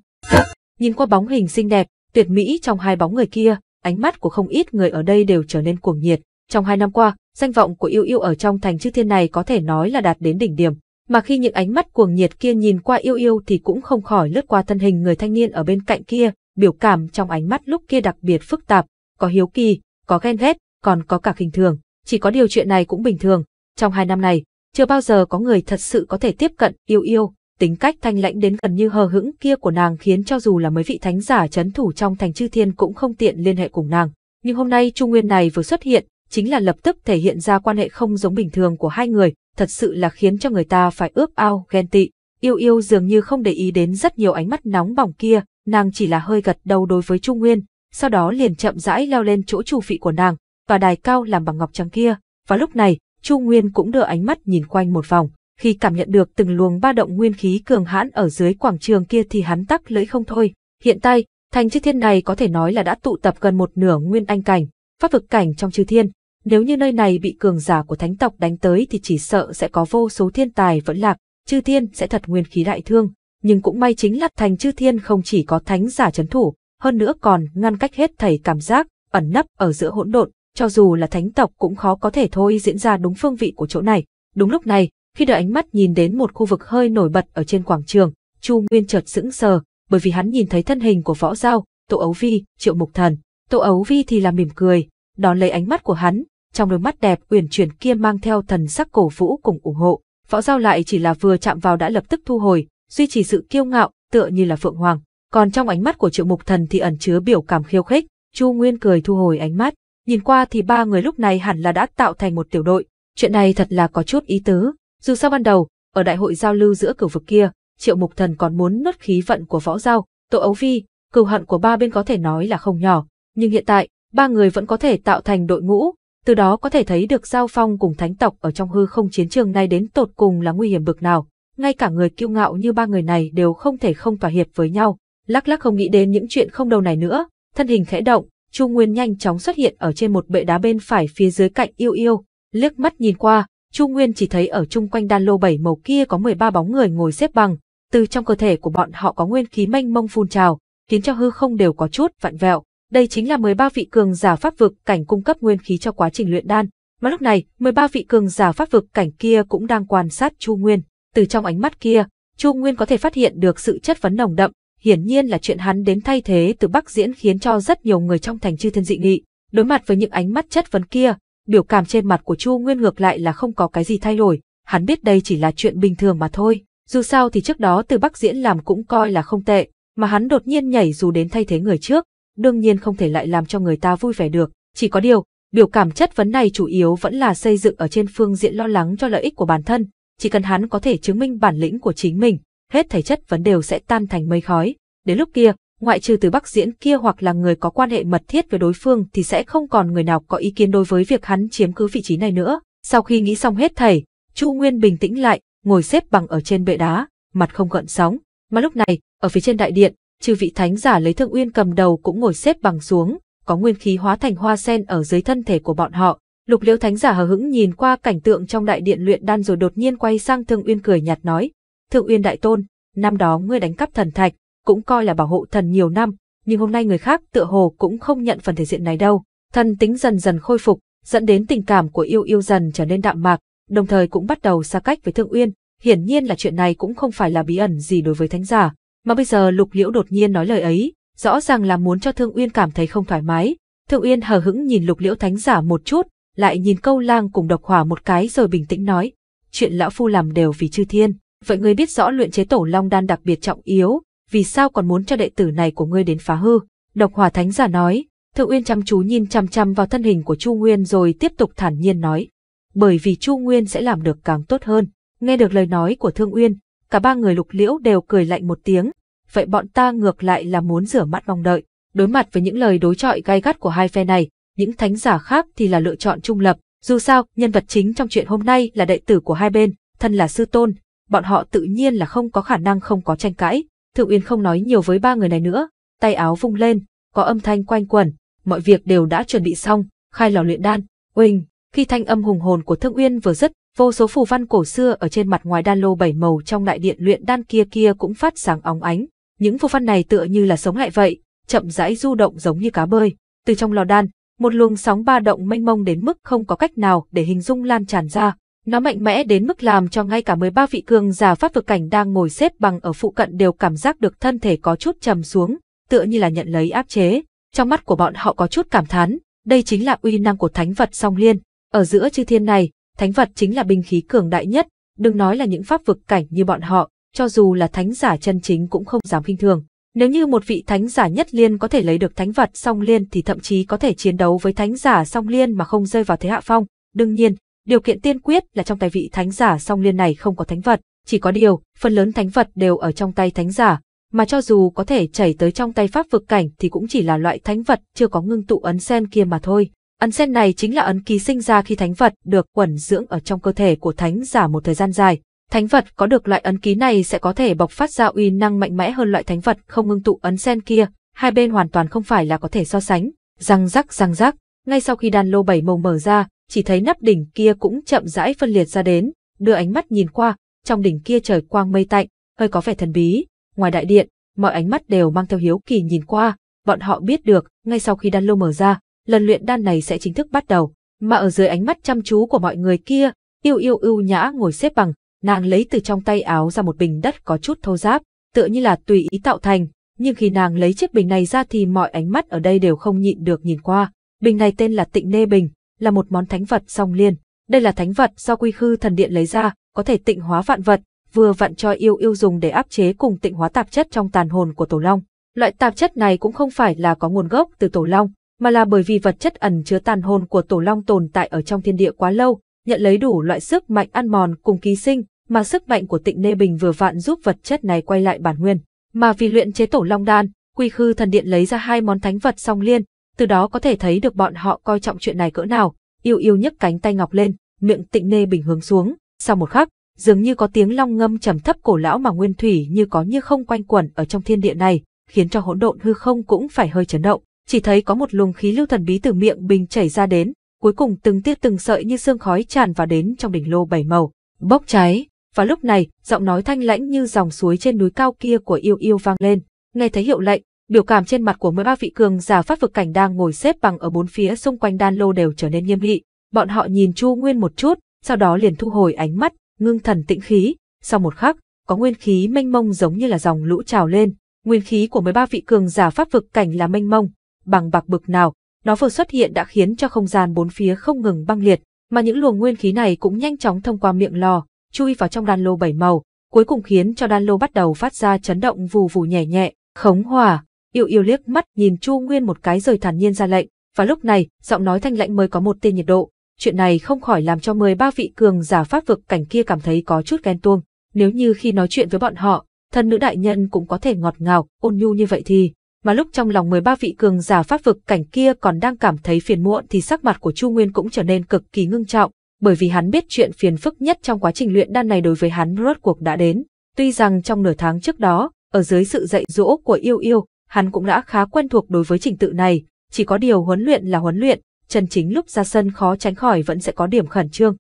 Nhìn qua bóng hình xinh đẹp, tuyệt mỹ trong hai bóng người kia, ánh mắt của không ít người ở đây đều trở nên cuồng nhiệt. Trong 2 năm qua, danh vọng của Yêu Yêu ở trong thành chư thiên này có thể nói là đạt đến đỉnh điểm, mà khi những ánh mắt cuồng nhiệt kia nhìn qua Yêu Yêu thì cũng không khỏi lướt qua thân hình người thanh niên ở bên cạnh kia, biểu cảm trong ánh mắt lúc kia đặc biệt phức tạp, có hiếu kỳ, có ghen ghét, còn có cả khinh thường. Chỉ có điều chuyện này cũng bình thường, trong 2 năm này, chưa bao giờ có người thật sự có thể tiếp cận Yêu Yêu. Tính cách thanh lãnh đến gần như hờ hững kia của nàng khiến cho dù là mấy vị thánh giả trấn thủ trong thành chư thiên cũng không tiện liên hệ cùng nàng. Nhưng hôm nay Chu Nguyên này vừa xuất hiện, chính là lập tức thể hiện ra quan hệ không giống bình thường của hai người, thật sự là khiến cho người ta phải ước ao, ghen tị. Yêu Yêu dường như không để ý đến rất nhiều ánh mắt nóng bỏng kia, nàng chỉ là hơi gật đầu đối với Chu Nguyên, sau đó liền chậm rãi leo lên chỗ chủ vị của nàng, tòa đài cao làm bằng ngọc trắng kia. Và lúc này, Chu Nguyên cũng đưa ánh mắt nhìn quanh một vòng, Khi cảm nhận được từng luồng ba động nguyên khí cường hãn ở dưới quảng trường kia thì hắn tắc lưỡi không thôi. Hiện tại, thành chư thiên này có thể nói là đã tụ tập gần một nửa nguyên anh cảnh, pháp vực cảnh trong chư thiên. Nếu như nơi này bị cường giả của thánh tộc đánh tới thì chỉ sợ sẽ có vô số thiên tài vẫn lạc, chư thiên sẽ thật nguyên khí đại thương. Nhưng cũng may chính là thành chư thiên không chỉ có thánh giả trấn thủ, hơn nữa còn ngăn cách hết thảy cảm giác ẩn nấp ở giữa hỗn độn, cho dù là thánh tộc cũng khó có thể thôi diễn ra đúng phương vị của chỗ này. Đúng lúc này, khi đưa ánh mắt nhìn đến một khu vực hơi nổi bật ở trên quảng trường, Chu Nguyên chợt sững sờ, bởi vì hắn nhìn thấy thân hình của Võ Dao, Tô Ấu Vi, Triệu Mục Thần. Tô Ấu Vi thì là mỉm cười, đón lấy ánh mắt của hắn, trong đôi mắt đẹp uyển chuyển kia mang theo thần sắc cổ vũ cùng ủng hộ. Võ Dao lại chỉ là vừa chạm vào đã lập tức thu hồi, duy trì sự kiêu ngạo, tựa như là phượng hoàng. Còn trong ánh mắt của Triệu Mục Thần thì ẩn chứa biểu cảm khiêu khích. Chu Nguyên cười thu hồi ánh mắt, nhìn qua thì ba người lúc này hẳn là đã tạo thành một tiểu đội. Chuyện này thật là có chút ý tứ. Dù sao ban đầu, ở đại hội giao lưu giữa cửu vực kia, Triệu Mục Thần còn muốn nuốt khí vận của Võ Dao, Tô Ấu Vi, cừu hận của ba bên có thể nói là không nhỏ, nhưng hiện tại, ba người vẫn có thể tạo thành đội ngũ, từ đó có thể thấy được giao phong cùng thánh tộc ở trong hư không chiến trường này đến tột cùng là nguy hiểm bực nào, ngay cả người kiêu ngạo như ba người này đều không thể không thỏa hiệp với nhau. Lắc không nghĩ đến những chuyện không đầu này nữa, thân hình khẽ động, Chu Nguyên nhanh chóng xuất hiện ở trên một bệ đá bên phải phía dưới cạnh Yêu Yêu, liếc mắt nhìn qua, Chu Nguyên chỉ thấy ở chung quanh đan lô bảy màu kia có 13 bóng người ngồi xếp bằng, từ trong cơ thể của bọn họ có nguyên khí mênh mông phun trào, khiến cho hư không đều có chút vặn vẹo. Đây chính là 13 vị cường giả pháp vực cảnh cung cấp nguyên khí cho quá trình luyện đan. Mà lúc này, 13 vị cường giả pháp vực cảnh kia cũng đang quan sát Chu Nguyên. Từ trong ánh mắt kia, Chu Nguyên có thể phát hiện được sự chất vấn nồng đậm, hiển nhiên là chuyện hắn đến thay thế Từ Bắc Diễn khiến cho rất nhiều người trong thành chư thiên dị nghị. Đối mặt với những ánh mắt chất vấn kia, biểu cảm trên mặt của Chu Nguyên ngược lại là không có cái gì thay đổi, hắn biết đây chỉ là chuyện bình thường mà thôi. Dù sao thì trước đó Từ Bắc Diễn làm cũng coi là không tệ, mà hắn đột nhiên nhảy dù đến thay thế người trước, đương nhiên không thể lại làm cho người ta vui vẻ được. Chỉ có điều, biểu cảm chất vấn này chủ yếu vẫn là xây dựng ở trên phương diện lo lắng cho lợi ích của bản thân, chỉ cần hắn có thể chứng minh bản lĩnh của chính mình, hết thảy chất vấn đều sẽ tan thành mây khói. Đến lúc kia, ngoại trừ Từ Bắc Diễn kia hoặc là người có quan hệ mật thiết với đối phương thì sẽ không còn người nào có ý kiến đối với việc hắn chiếm cứ vị trí này nữa. Sau khi nghĩ xong hết thảy, Chu Nguyên bình tĩnh lại, ngồi xếp bằng ở trên bệ đá, mặt không gợn sóng. Mà lúc này, ở phía trên đại điện, trừ vị thánh giả lấy Thượng Uyên cầm đầu cũng ngồi xếp bằng xuống, có nguyên khí hóa thành hoa sen ở dưới thân thể của bọn họ. Lục Liễu thánh giả hờ hững nhìn qua cảnh tượng trong đại điện luyện đan rồi đột nhiên quay sang Thượng Uyên cười nhạt nói: "Thượng Uyên đại tôn, năm đó ngươi đánh cắp thần thạch, cũng coi là bảo hộ thần nhiều năm, nhưng hôm nay người khác tựa hồ cũng không nhận phần thể diện này đâu." Thần tính dần dần khôi phục, dẫn đến tình cảm của Yêu Yêu dần trở nên đạm mạc, đồng thời cũng bắt đầu xa cách với Thượng Uyên. Hiển nhiên là chuyện này cũng không phải là bí ẩn gì đối với thánh giả, mà bây giờ Lục Liễu đột nhiên nói lời ấy, rõ ràng là muốn cho Thượng Uyên cảm thấy không thoải mái. Thượng Uyên hờ hững nhìn Lục Liễu thánh giả một chút, lại nhìn Câu Lang cùng Độc Hỏa một cái rồi bình tĩnh nói: "Chuyện lão phu làm đều vì chư thiên, vậy ngươi biết rõ luyện chế Tổ Long Đan đặc biệt trọng yếu, vì sao còn muốn cho đệ tử này của ngươi đến phá hư?" Độc Hỏa thánh giả nói. Thượng Uyên chăm chú nhìn chăm chăm vào thân hình của Chu Nguyên rồi tiếp tục thản nhiên nói: "Bởi vì Chu Nguyên sẽ làm được càng tốt hơn." Nghe được lời nói của Thượng Uyên, cả ba người Lục Liễu đều cười lạnh một tiếng. Vậy bọn ta ngược lại là muốn rửa mắt mong đợi. Đối mặt với những lời đối chọi gay gắt của hai phe này, những thánh giả khác thì là lựa chọn trung lập. Dù sao, nhân vật chính trong chuyện hôm nay là đệ tử của hai bên, thân là sư tôn, bọn họ tự nhiên là không có khả năng không có tranh cãi. Thượng Uyên không nói nhiều với ba người này nữa, tay áo vung lên, có âm thanh quanh quẩn, mọi việc đều đã chuẩn bị xong, khai lò luyện đan. Oanh! Khi thanh âm hùng hồn của Thượng Uyên vừa dứt, vô số phù văn cổ xưa ở trên mặt ngoài đan lô bảy màu trong đại điện luyện đan kia cũng phát sáng óng ánh. Những phù văn này tựa như là sống lại vậy, chậm rãi du động giống như cá bơi. Từ trong lò đan, một luồng sóng ba động mênh mông đến mức không có cách nào để hình dung lan tràn ra. Nó mạnh mẽ đến mức làm cho ngay cả 13 vị cường giả pháp vực cảnh đang ngồi xếp bằng ở phụ cận đều cảm giác được thân thể có chút trầm xuống, tựa như là nhận lấy áp chế. Trong mắt của bọn họ có chút cảm thán, đây chính là uy năng của thánh vật song liên. Ở giữa chư thiên này, thánh vật chính là binh khí cường đại nhất, đừng nói là những pháp vực cảnh như bọn họ, cho dù là thánh giả chân chính cũng không dám khinh thường. Nếu như một vị thánh giả nhất liên có thể lấy được thánh vật song liên thì thậm chí có thể chiến đấu với thánh giả song liên mà không rơi vào thế hạ phong. Đương nhiên, điều kiện tiên quyết là trong tay vị thánh giả song liên này không có thánh vật, chỉ có điều, phần lớn thánh vật đều ở trong tay thánh giả, mà cho dù có thể chảy tới trong tay pháp vực cảnh thì cũng chỉ là loại thánh vật chưa có ngưng tụ ấn sen kia mà thôi. Ấn sen này chính là ấn ký sinh ra khi thánh vật được quẩn dưỡng ở trong cơ thể của thánh giả một thời gian dài. Thánh vật có được loại ấn ký này sẽ có thể bộc phát ra uy năng mạnh mẽ hơn loại thánh vật không ngưng tụ ấn sen kia, hai bên hoàn toàn không phải là có thể so sánh. Răng rắc răng rắc, ngay sau khi đan lô bảy màu mở ra, chỉ thấy nắp đỉnh kia cũng chậm rãi phân liệt ra đến, đưa ánh mắt nhìn qua, trong đỉnh kia trời quang mây tạnh, hơi có vẻ thần bí. Ngoài đại điện, mọi ánh mắt đều mang theo hiếu kỳ nhìn qua, bọn họ biết được, ngay sau khi đan lô mở ra, lần luyện đan này sẽ chính thức bắt đầu. Mà ở dưới ánh mắt chăm chú của mọi người kia, Yêu Yêu ưu nhã ngồi xếp bằng, nàng lấy từ trong tay áo ra một bình đất có chút thô ráp, tựa như là tùy ý tạo thành, nhưng khi nàng lấy chiếc bình này ra thì mọi ánh mắt ở đây đều không nhịn được nhìn qua. Bình này tên là Tịnh Nê Bình, là một món thánh vật song liên. Đây là thánh vật do Quy Khư Thần Điện lấy ra, có thể tịnh hóa vạn vật, vừa vặn cho Yêu Yêu dùng để áp chế cùng tịnh hóa tạp chất trong tàn hồn của Tổ Long. Loại tạp chất này cũng không phải là có nguồn gốc từ Tổ Long, mà là bởi vì vật chất ẩn chứa tàn hồn của Tổ Long tồn tại ở trong thiên địa quá lâu, nhận lấy đủ loại sức mạnh ăn mòn cùng ký sinh, mà sức mạnh của Tịnh Nê Bình vừa vặn giúp vật chất này quay lại bản nguyên. Mà vì luyện chế Tổ Long Đan, Quy Khư Thần Điện lấy ra hai món thánh vật song liên, từ đó có thể thấy được bọn họ coi trọng chuyện này cỡ nào. Yêu Yêu nhấc cánh tay ngọc lên, miệng Tịnh Nê Bình hướng xuống, sau một khắc, dường như có tiếng long ngâm trầm thấp cổ lão mà nguyên thủy như có như không quanh quẩn ở trong thiên địa này, khiến cho hỗn độn hư không cũng phải hơi chấn động. Chỉ thấy có một luồng khí lưu thần bí từ miệng bình chảy ra đến, cuối cùng từng tia từng sợi như sương khói tràn vào đến trong đỉnh lô bảy màu, bốc cháy. Và lúc này, giọng nói thanh lãnh như dòng suối trên núi cao kia của Yêu Yêu vang lên. Nghe thấy hiệu lệnh, biểu cảm trên mặt của 13 vị cường giả pháp vực cảnh đang ngồi xếp bằng ở bốn phía xung quanh đan lô đều trở nên nghiêm nghị. Bọn họ nhìn Chu Nguyên một chút, sau đó liền thu hồi ánh mắt, ngưng thần tĩnh khí. Sau một khắc, có nguyên khí mênh mông giống như là dòng lũ trào lên. Nguyên khí của 13 vị cường giả pháp vực cảnh là mênh mông, bằng bạc bực nào, nó vừa xuất hiện đã khiến cho không gian bốn phía không ngừng băng liệt, mà những luồng nguyên khí này cũng nhanh chóng thông qua miệng lò, chui vào trong đan lô bảy màu, cuối cùng khiến cho đan lô bắt đầu phát ra chấn động vù vù nhẹ nhẹ, khống hỏa. Yêu Yêu liếc mắt nhìn Chu Nguyên một cái rồi thản nhiên ra lệnh, và lúc này, giọng nói thanh lãnh mới có một tia nhiệt độ, chuyện này không khỏi làm cho 13 vị cường giả pháp vực cảnh kia cảm thấy có chút ghen tuông, nếu như khi nói chuyện với bọn họ, thân nữ đại nhân cũng có thể ngọt ngào, ôn nhu như vậy thì... Mà lúc trong lòng 13 vị cường giả pháp vực cảnh kia còn đang cảm thấy phiền muộn thì sắc mặt của Chu Nguyên cũng trở nên cực kỳ ngưng trọng, bởi vì hắn biết chuyện phiền phức nhất trong quá trình luyện đan này đối với hắn rốt cuộc đã đến. Tuy rằng trong nửa tháng trước đó, ở dưới sự dạy dỗ của Yêu Yêu, hắn cũng đã khá quen thuộc đối với trình tự này, chỉ có điều huấn luyện là huấn luyện, chân chính lúc ra sân khó tránh khỏi vẫn sẽ có điểm khẩn trương.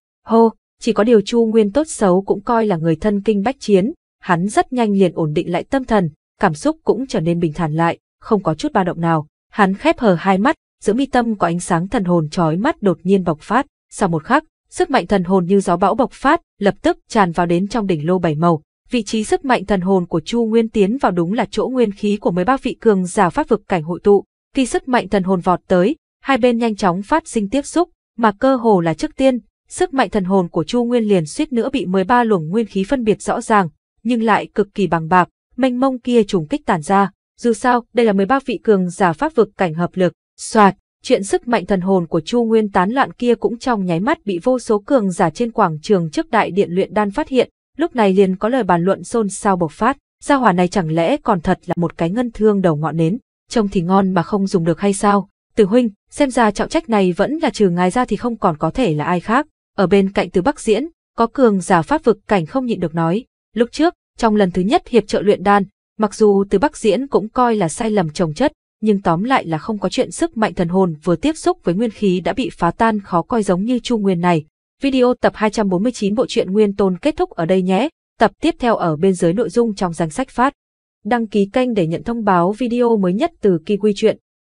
Chỉ có điều Chu Nguyên tốt xấu cũng coi là người thân kinh bách chiến, hắn rất nhanh liền ổn định lại tâm thần, cảm xúc cũng trở nên bình thản lại. Không có chút ba động nào, hắn khép hờ hai mắt, giữa mi tâm có ánh sáng thần hồn chói mắt đột nhiên bộc phát. Sau một khắc, sức mạnh thần hồn như gió bão bộc phát, lập tức tràn vào đến trong đỉnh lô bảy màu. Vị trí sức mạnh thần hồn của Chu Nguyên tiến vào đúng là chỗ nguyên khí của 13 vị cường giả pháp vực cảnh hội tụ. Khi sức mạnh thần hồn vọt tới, hai bên nhanh chóng phát sinh tiếp xúc, mà cơ hồ là trước tiên, sức mạnh thần hồn của Chu Nguyên liền suýt nữa bị 13 luồng nguyên khí phân biệt rõ ràng, nhưng lại cực kỳ bằng bạc, mênh mông kia trùng kích tản ra. Dù sao, đây là 13 vị cường giả pháp vực cảnh hợp lực, soạt, chuyện sức mạnh thần hồn của Chu Nguyên tán loạn kia cũng trong nháy mắt bị vô số cường giả trên quảng trường trước đại điện luyện đan phát hiện, lúc này liền có lời bàn luận xôn xao bộc phát, gia hỏa này chẳng lẽ còn thật là một cái ngân thương đầu ngọn nến, trông thì ngon mà không dùng được hay sao? Từ huynh, xem ra trọng trách này vẫn là trừ ngài ra thì không còn có thể là ai khác. Ở bên cạnh Từ Bắc Diễn, có cường giả pháp vực cảnh không nhịn được nói, lúc trước, trong lần thứ nhất hiệp trợ luyện đan, mặc dù Từ Bắc Diễn cũng coi là sai lầm trồng chất, nhưng tóm lại là không có chuyện sức mạnh thần hồn vừa tiếp xúc với nguyên khí đã bị phá tan khó coi giống như Chu Nguyên này. Video tập 249 bộ truyện Nguyên Tôn kết thúc ở đây nhé. Tập tiếp theo ở bên dưới nội dung trong danh sách phát. Đăng ký kênh để nhận thông báo video mới nhất từ Kiwi Truyện.